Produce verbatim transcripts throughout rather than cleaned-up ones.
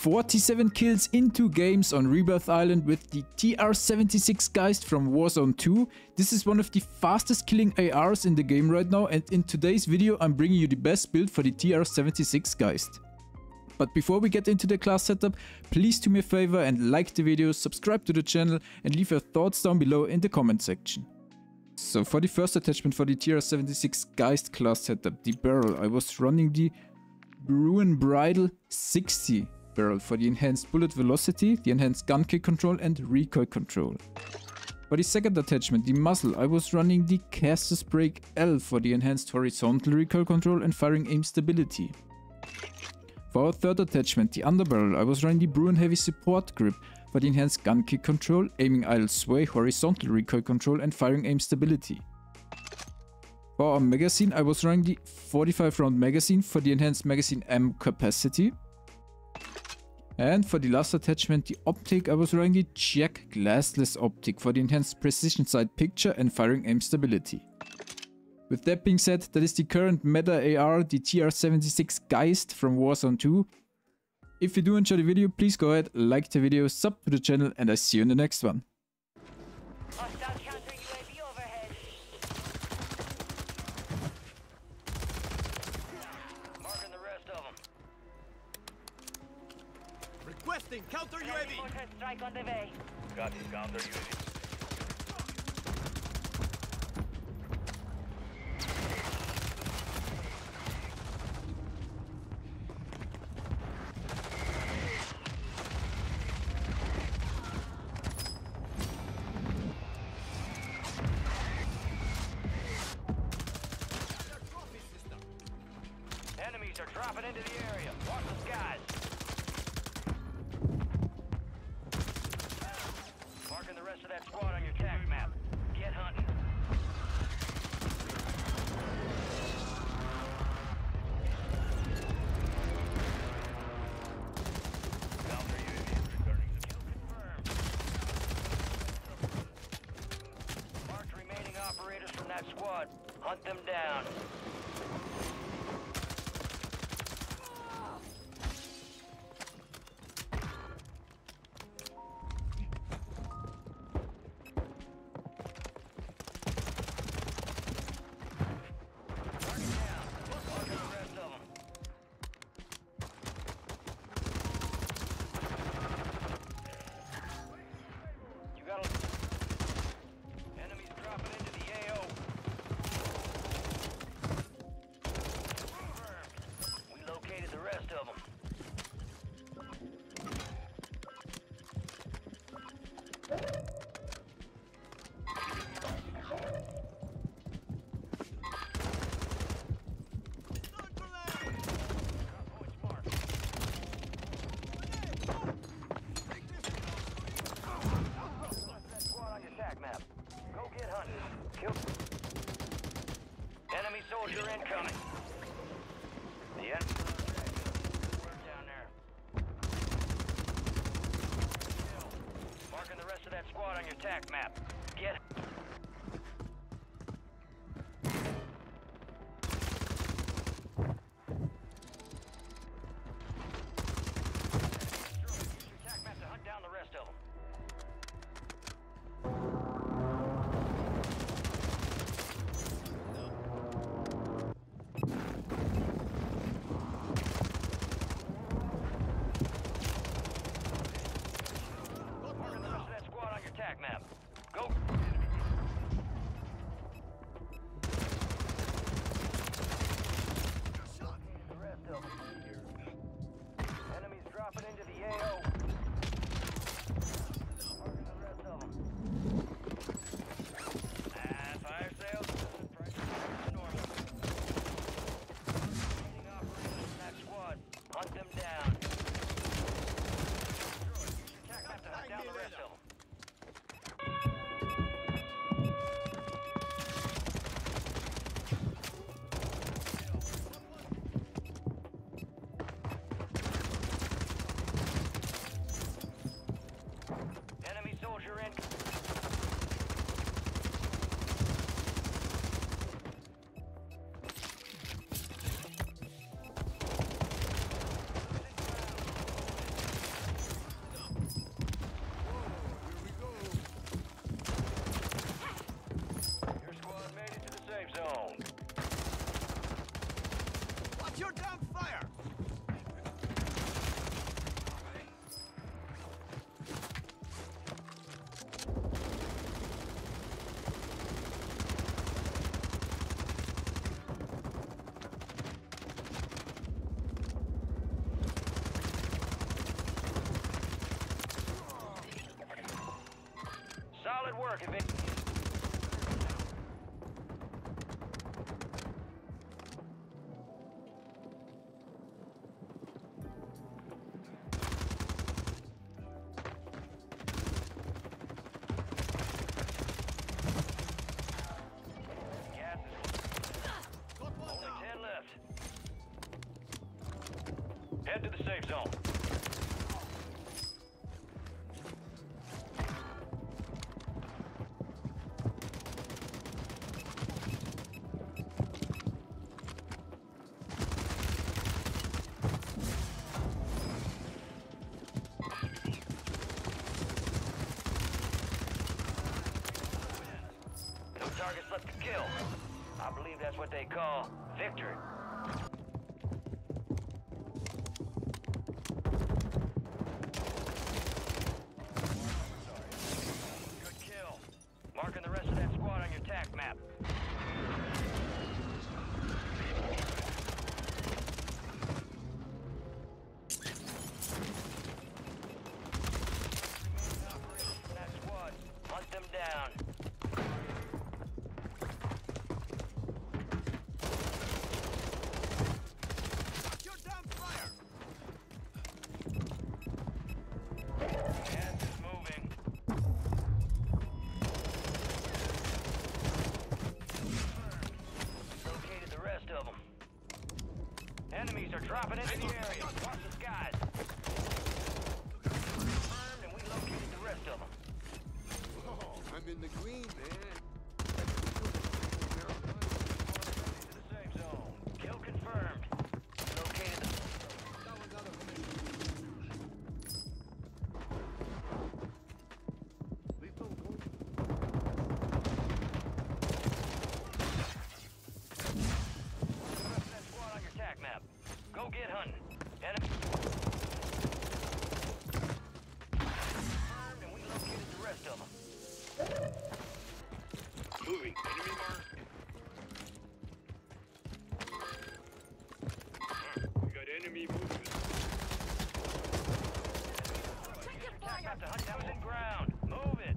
forty-seven kills in two games on Rebirth Island with the T R seventy-six Geist from Warzone two. This is one of the fastest killing A Rs in the game right now, and in today's video I'm bringing you the best build for the T R seventy-six Geist. But before we get into the class setup, please do me a favor and like the video, subscribe to the channel and leave your thoughts down below in the comment section. So for the first attachment for the T R seventy-six Geist class setup, the barrel, I was running the Bruen Bridle sixty barrel for the enhanced bullet velocity, the enhanced gun kick control and recoil control. For the second attachment, the muzzle, I was running the Castus Brake L for the enhanced horizontal recoil control and firing aim stability. For our third attachment, the underbarrel, I was running the Bruen Heavy Support Grip for the enhanced gun kick control, aiming idle sway, horizontal recoil control and firing aim stability. For our magazine, I was running the forty-five round magazine for the enhanced magazine M capacity. And for the last attachment, the optic, I was running the Czech Glassless Optic for the enhanced precision sight picture and firing aim stability. With that being said, that is the current meta A R, the T R seventy-six Geist from Warzone two. If you do enjoy the video, please go ahead, like the video, sub to the channel, and I see you in the next one. Marking the rest of them. Requesting counter U A V. Strike on the way. Got you, counter U A V. Enemies are dropping into the area. Watch the skies. Marking the rest of that squad on your attack map. Get hunting. Marked remaining operators from that squad. Hunt them down. Enemy soldier incoming. The enemy down there. Marking the rest of that squad on your attack map. Get it. Map. Go. Enemies dropping into the A O. Marking the rest of them. And fire sales. Pressure normal. Leading operators in that squad. Hunt them down. Attack map to hunt down the rest of them. work, Evic. Head to the safe zone. No targets left to kill. I believe that's what they call victory. Marking the rest of that squad on your attack map. That squad, hunt them down. You're down fire! Gas is moving. Of them. Enemies are dropping into the area. Watch the skies. Confirmed, and we located the rest of them. Oh, I'm in the green, man. To the safe zone. Kill confirmed. Located the. Lethal one. Map. Go get hunting. Enemy confirmed, and we located the rest of them. Moving. Enemy mark. We got enemy movement. Take it, fire. About to hunt. That was in ground. Move it.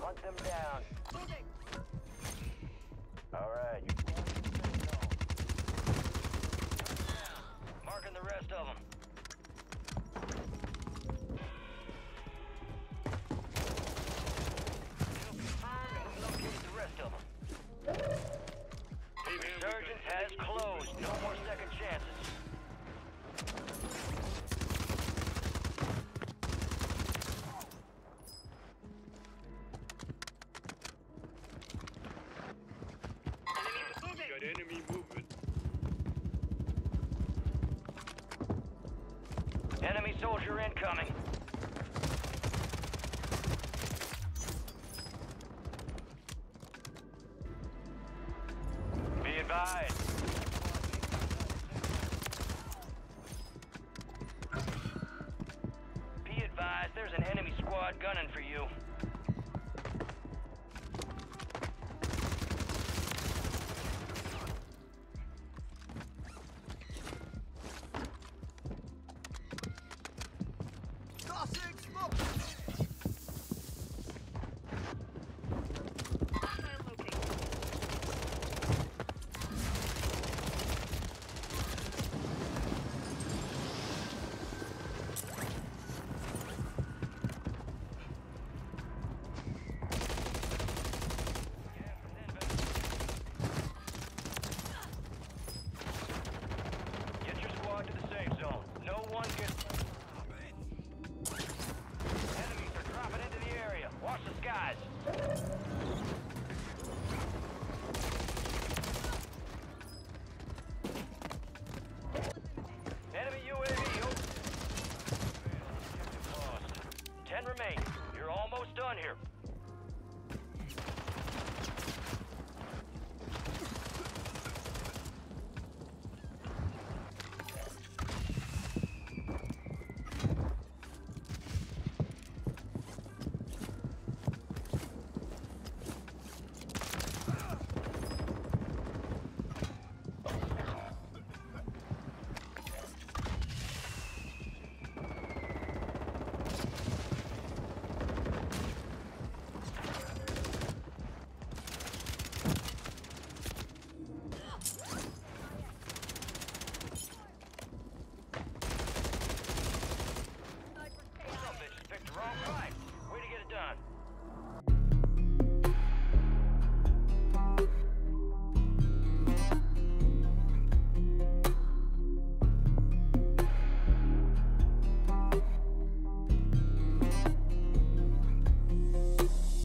Hunt them down. Moving. All right, you can. Marking the rest of them. Confirmed. Located the rest of them. The insurgents has closed. No more second chances. Enemy movement. Enemy soldier incoming. Be advised.